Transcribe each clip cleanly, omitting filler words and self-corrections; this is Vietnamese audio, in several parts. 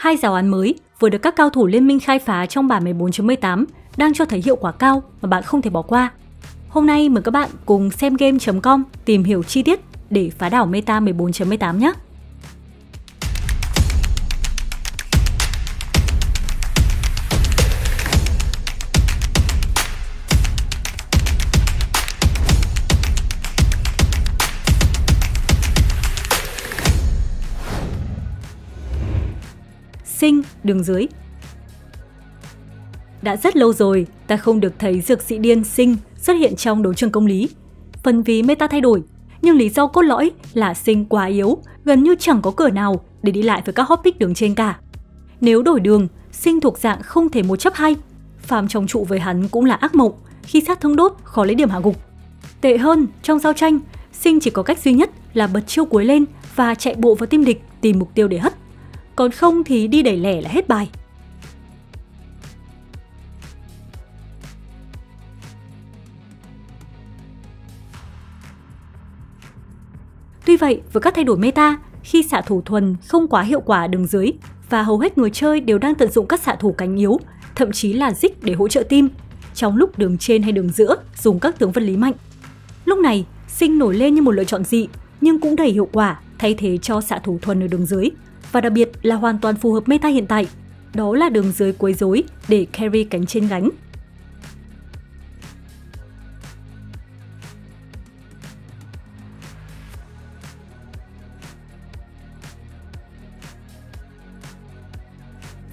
Hai giáo án mới vừa được các cao thủ liên minh khai phá trong bản 14.18 đang cho thấy hiệu quả cao mà bạn không thể bỏ qua. Hôm nay mời các bạn cùng xemgame.com tìm hiểu chi tiết để phá đảo meta 14.18 nhé! Singed đường dưới. Đã rất lâu rồi, ta không được thấy dược sĩ điên Singed xuất hiện trong đấu trường công lý. Phần vì meta thay đổi, nhưng lý do cốt lõi là Singed quá yếu, gần như chẳng có cửa nào để đi lại với các hot pick đường trên cả. Nếu đổi đường, Singed thuộc dạng không thể một chấp hay. Phàm trong trụ với hắn cũng là ác mộng, khi sát thương đốt khó lấy điểm hạ gục. Tệ hơn, trong giao tranh, Singed chỉ có cách duy nhất là bật chiêu cuối lên và chạy bộ vào tim địch tìm mục tiêu để hất. Còn không thì đi đẩy lẻ là hết bài. Tuy vậy, với các thay đổi meta, khi xạ thủ thuần không quá hiệu quả đường dưới và hầu hết người chơi đều đang tận dụng các xạ thủ cánh yếu, thậm chí là xích để hỗ trợ team, trong lúc đường trên hay đường giữa dùng các tướng vật lý mạnh. Lúc này, Singed nổi lên như một lựa chọn dị nhưng cũng đầy hiệu quả thay thế cho xạ thủ thuần ở đường dưới. Và đặc biệt là hoàn toàn phù hợp meta hiện tại, đó là đường dưới quấy rối để carry cánh trên gánh.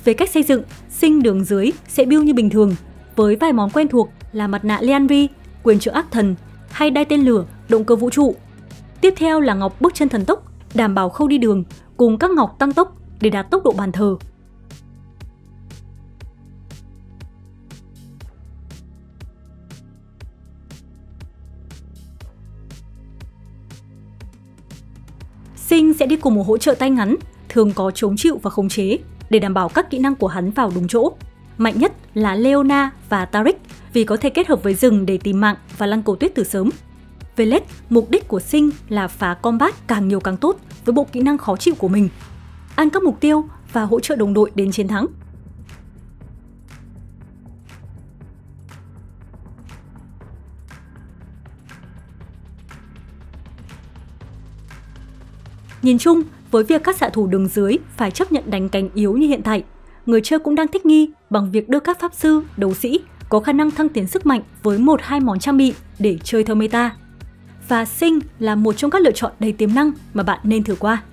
Về cách xây dựng, Singed đường dưới sẽ build như bình thường, với vài món quen thuộc là mặt nạ Leandry, quyền trượng ác thần hay đai tên lửa, động cơ vũ trụ. Tiếp theo là ngọc bước chân thần tốc, đảm bảo khâu đi đường, cùng các ngọc tăng tốc để đạt tốc độ bàn thờ. Singed sẽ đi cùng một hỗ trợ tay ngắn, thường có chống chịu và khống chế để đảm bảo các kỹ năng của hắn vào đúng chỗ. Mạnh nhất là Leona và Taric vì có thể kết hợp với rừng để tìm mạng và lăn cầu tuyết từ sớm. Về lết, mục đích của Singed là phá combat càng nhiều càng tốt với bộ kỹ năng khó chịu của mình, ăn các mục tiêu và hỗ trợ đồng đội đến chiến thắng. Nhìn chung, với việc các xạ thủ đường dưới phải chấp nhận đánh cánh yếu như hiện tại, người chơi cũng đang thích nghi bằng việc đưa các pháp sư, đấu sĩ có khả năng thăng tiến sức mạnh với 1-2 món trang bị để chơi theo meta. Và Singed là một trong các lựa chọn đầy tiềm năng mà bạn nên thử qua.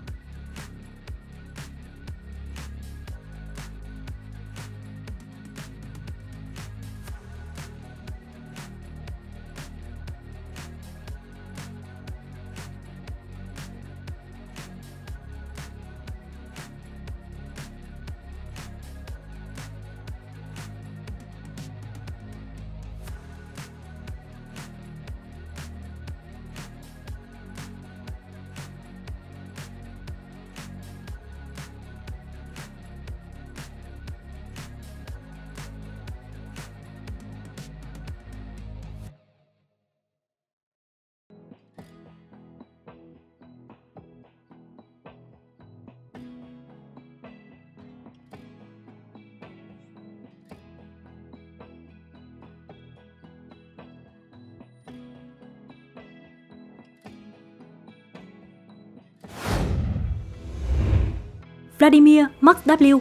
Vladimir Max W.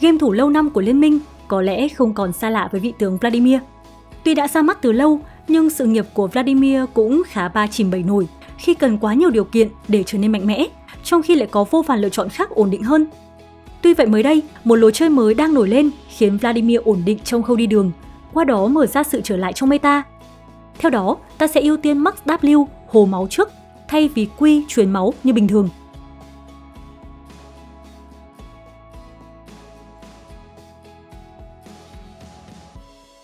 Game thủ lâu năm của Liên minh có lẽ không còn xa lạ với vị tướng Vladimir. Tuy đã ra mắt từ lâu, nhưng sự nghiệp của Vladimir cũng khá ba chìm bảy nổi khi cần quá nhiều điều kiện để trở nên mạnh mẽ, trong khi lại có vô vàn lựa chọn khác ổn định hơn. Tuy vậy mới đây, một lối chơi mới đang nổi lên khiến Vladimir ổn định trong khâu đi đường, qua đó mở ra sự trở lại trong meta. Theo đó, ta sẽ ưu tiên Max W hồ máu trước, thay vì Q truyền máu như bình thường.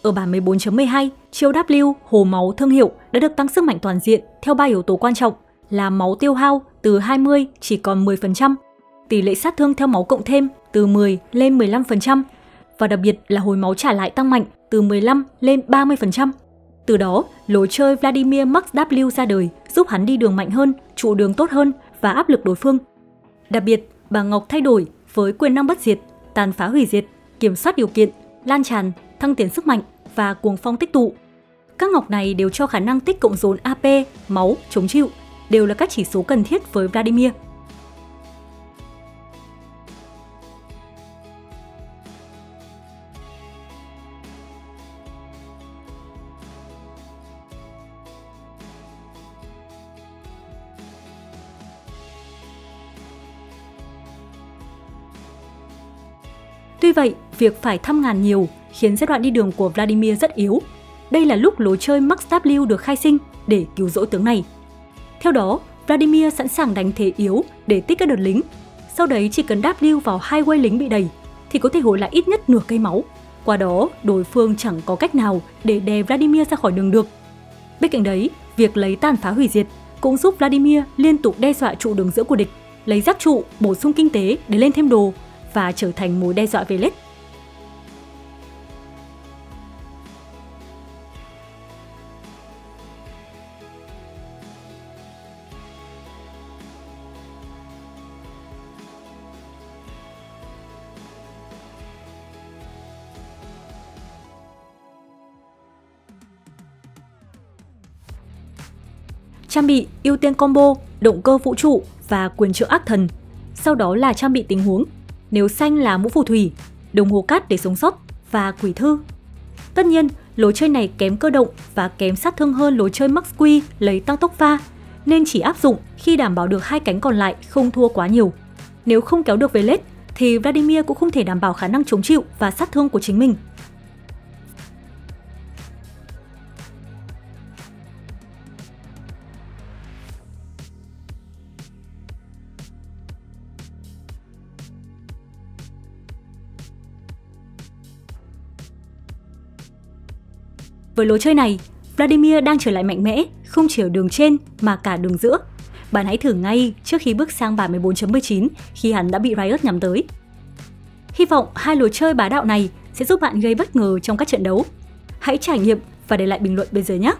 Ở bản 14.12, chiêu W hồ máu thương hiệu đã được tăng sức mạnh toàn diện theo 3 yếu tố quan trọng là máu tiêu hao từ 20 chỉ còn 10%, tỷ lệ sát thương theo máu cộng thêm từ 10 lên 15% và đặc biệt là hồi máu trả lại tăng mạnh từ 15 lên 30%. Từ đó, lối chơi Vladimir Max W ra đời giúp hắn đi đường mạnh hơn, trụ đường tốt hơn và áp lực đối phương. Đặc biệt, bà Ngọc thay đổi với quyền năng bất diệt, tàn phá hủy diệt, kiểm soát điều kiện, lan tràn, thăng tiến sức mạnh và cuồng phong tích tụ. Các ngọc này đều cho khả năng tích cộng dồn AP, máu, chống chịu, đều là các chỉ số cần thiết với Vladimir. Tuy vậy, việc phải thăm ngàn nhiều khiến giai đoạn đi đường của Vladimir rất yếu. Đây là lúc lối chơi Max W được khai sinh để cứu rỗi tướng này. Theo đó, Vladimir sẵn sàng đánh thế yếu để tích các đợt lính. Sau đấy chỉ cần W vào hai quay lính bị đầy thì có thể hồi lại ít nhất nửa cây máu. Qua đó, đối phương chẳng có cách nào để đè Vladimir ra khỏi đường được. Bên cạnh đấy, việc lấy tàn phá hủy diệt cũng giúp Vladimir liên tục đe dọa trụ đường giữa của địch, lấy giáp trụ, bổ sung kinh tế để lên thêm đồ và trở thành mối đe dọa về lết. Trang bị ưu tiên combo, động cơ vũ trụ và quyền trợ ác thần. Sau đó là trang bị tình huống. Nếu xanh là mũ phù thủy, đồng hồ cát để sống sót và quỷ thư. Tất nhiên, lối chơi này kém cơ động và kém sát thương hơn lối chơi Max Q lấy tăng tốc pha, nên chỉ áp dụng khi đảm bảo được hai cánh còn lại không thua quá nhiều. Nếu không kéo được về lết, thì Vladimir cũng không thể đảm bảo khả năng chống chịu và sát thương của chính mình. Với lối chơi này, Vladimir đang trở lại mạnh mẽ, không chỉ ở đường trên mà cả đường giữa. Bạn hãy thử ngay trước khi bước sang bản 14.19 khi hắn đã bị Riot nhắm tới. Hy vọng hai lối chơi bá đạo này sẽ giúp bạn gây bất ngờ trong các trận đấu. Hãy trải nghiệm và để lại bình luận bên dưới nhé!